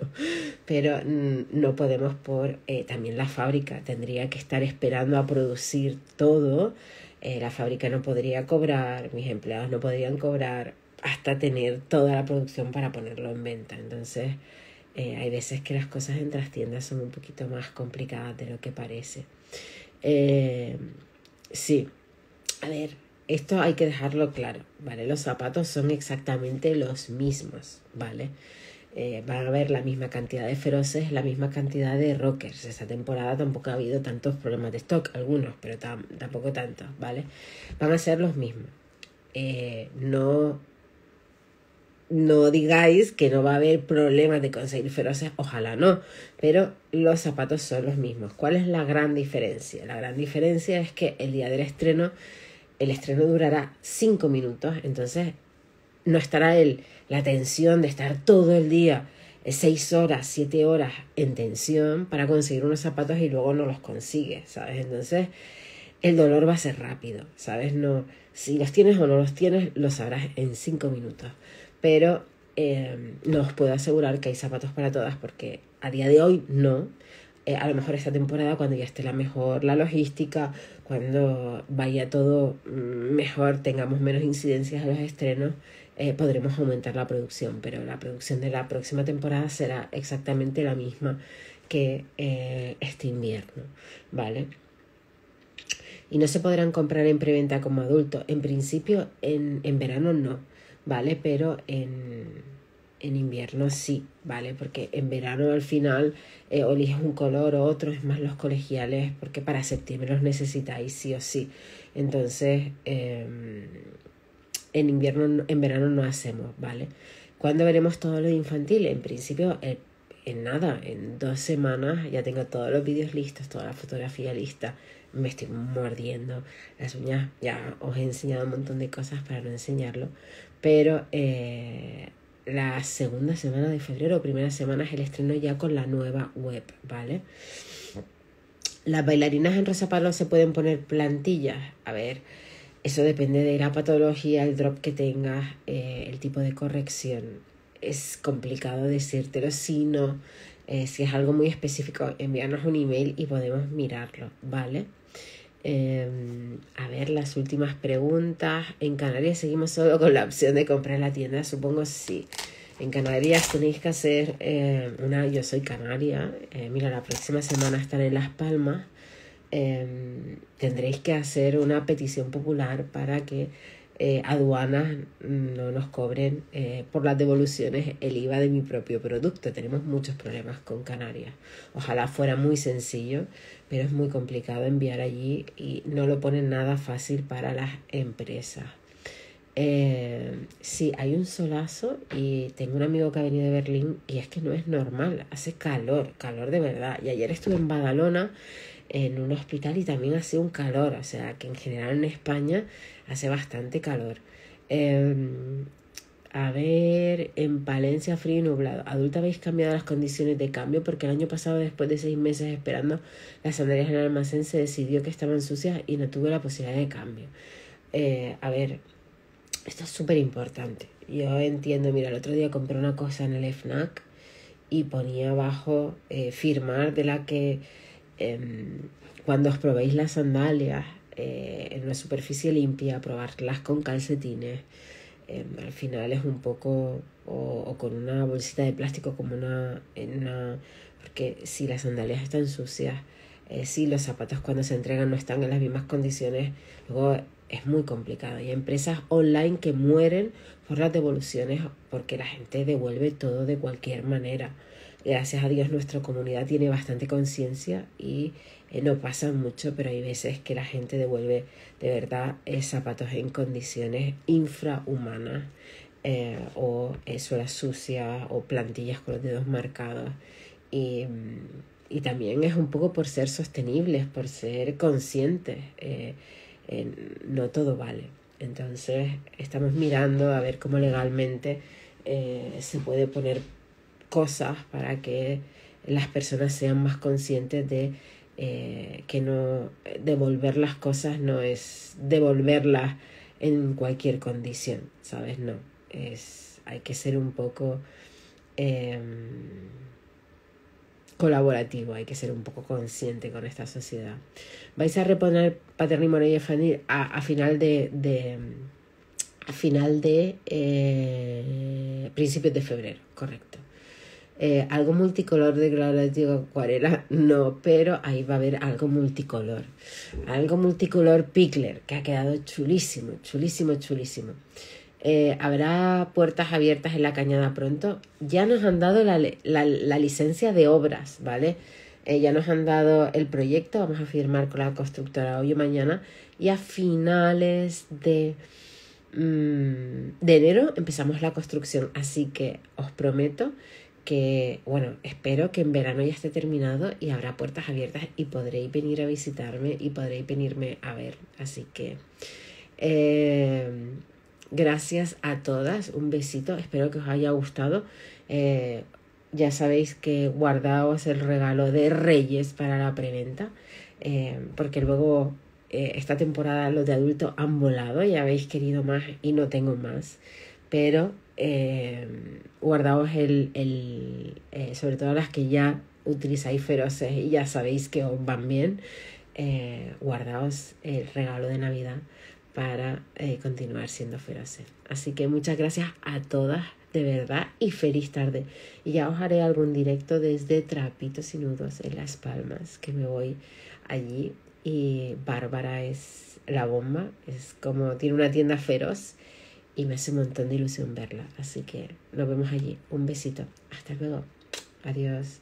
pero no podemos por también la fábrica tendría que estar esperando a producir todo, la fábrica no podría cobrar, mis empleados no podrían cobrar hasta tener toda la producción para ponerlo en venta, entonces hay veces que las cosas en trastiendas son un poquito más complicadas de lo que parece. Sí, a ver, esto hay que dejarlo claro, ¿vale? Los zapatos son exactamente los mismos, ¿vale? Van a haber la misma cantidad de ferozes, la misma cantidad de rockers. Esta temporada tampoco ha habido tantos problemas de stock, algunos, pero tampoco tantos, ¿vale? Van a ser los mismos. No digáis que no va a haber problemas de conseguir ferozes, ojalá no, pero los zapatos son los mismos. ¿Cuál es la gran diferencia? La gran diferencia es que el día del estreno, el estreno durará 5 minutos, entonces no estará la tensión de estar todo el día, 6 horas, 7 horas en tensión para conseguir unos zapatos y luego no los consigues, ¿sabes? Entonces el dolor va a ser rápido, ¿sabes? No, si los tienes o no los tienes, lo sabrás en 5 minutos. Pero no os puedo asegurar que hay zapatos para todas porque a día de hoy no. A lo mejor esta temporada cuando ya esté la logística, cuando vaya todo mejor, tengamos menos incidencias en los estrenos, podremos aumentar la producción. Pero la producción de la próxima temporada será exactamente la misma que este invierno, ¿vale? Y no se podrán comprar en preventa como adultos. En principio, en verano no. ¿Vale? Pero en invierno sí, ¿vale? Porque en verano al final o eliges un color o otro, es más los colegiales, porque para septiembre los necesitáis sí o sí. Entonces, en verano no hacemos, ¿vale? ¿Cuándo veremos todo lo infantil? En principio, en nada, en 2 semanas ya tengo todos los vídeos listos, toda la fotografía lista. Me estoy mordiendo las uñas, ya os he enseñado un montón de cosas para no enseñarlo, pero la segunda semana de febrero, primera semana es el estreno ya con la nueva web, ¿vale? ¿Las bailarinas en rosa palo se pueden poner plantillas? A ver, eso depende de la patología, el drop que tengas, el tipo de corrección. Es complicado decírtelo, si no, si es algo muy específico, envíanos un email y podemos mirarlo, ¿vale? A ver, las últimas preguntas. ¿En Canarias seguimos solo con la opción de comprar en la tienda? Supongo sí. En Canarias tenéis que hacer una... Yo soy canaria. Mira, la próxima semana estaré en Las Palmas. Tendréis que hacer una petición popular para que aduanas no nos cobren por las devoluciones el IVA de mi propio producto. Tenemos muchos problemas con Canarias. Ojalá fuera muy sencillo, pero es muy complicado enviar allí y no lo ponen nada fácil para las empresas. Sí, hay un solazo y tengo un amigo que ha venido de Berlín y es que no es normal. Hace calor, calor de verdad. Y ayer estuve en Badalona en un hospital y también hace un calor, o sea que en general en España hace bastante calor. A ver, en Palencia frío y nublado. Adulta, habéis cambiado las condiciones de cambio porque el año pasado, después de 6 meses esperando las sandalias en el almacén, se decidió que estaban sucias y no tuve la posibilidad de cambio. A ver, esto es súper importante. Yo entiendo, mira, el otro día compré una cosa en el FNAC y ponía abajo firmar de la que... cuando os probéis las sandalias en una superficie limpia, probarlas con calcetines, al final es un poco, o con una bolsita de plástico como porque si las sandalias están sucias, si los zapatos cuando se entregan no están en las mismas condiciones, luego es muy complicado. Hay empresas online que mueren por las devoluciones porque la gente devuelve todo de cualquier manera. Gracias a Dios nuestra comunidad tiene bastante conciencia y no pasa mucho, pero hay veces que la gente devuelve de verdad zapatos en condiciones infrahumanas o suelas sucias o plantillas con los dedos marcados. Y también es un poco por ser sostenibles, por ser conscientes. No todo vale. Entonces estamos mirando a ver cómo legalmente se puede poner cosas para que las personas sean más conscientes de que no devolver las cosas no es devolverlas en cualquier condición, ¿sabes? No, hay que ser un poco colaborativo, hay que ser un poco consciente con esta sociedad. ¿Vais a reponer Paterna y Moraira a final de principios de febrero? Correcto. Algo multicolor de granulativo acuarela, no, pero ahí va a haber algo multicolor. Algo multicolor Pickler, que ha quedado chulísimo, chulísimo, chulísimo. ¿Habrá puertas abiertas en la cañada pronto? Ya nos han dado la licencia de obras, ¿vale? Ya nos han dado el proyecto, vamos a firmar con la constructora hoy o mañana. Y a finales de enero empezamos la construcción, así que os prometo que, bueno, espero que en verano ya esté terminado y habrá puertas abiertas y podréis venir a visitarme y podréis venirme a ver. Así que gracias a todas, un besito, espero que os haya gustado. Ya sabéis que guardaos el regalo de Reyes para la preventa, porque luego esta temporada los de adultos han volado y habéis querido más y no tengo más, pero... guardaos sobre todo las que ya utilizáis feroces y ya sabéis que os van bien, guardaos el regalo de Navidad para continuar siendo feroces. Así que muchas gracias a todas, de verdad, y feliz tarde. Y ya os haré algún directo desde Trapitos y Nudos en Las Palmas, que me voy allí, y Bárbara es la bomba, es como tiene una tienda feroz. Y me hace un montón de ilusión verla. Así que nos vemos allí. Un besito. Hasta luego. Adiós.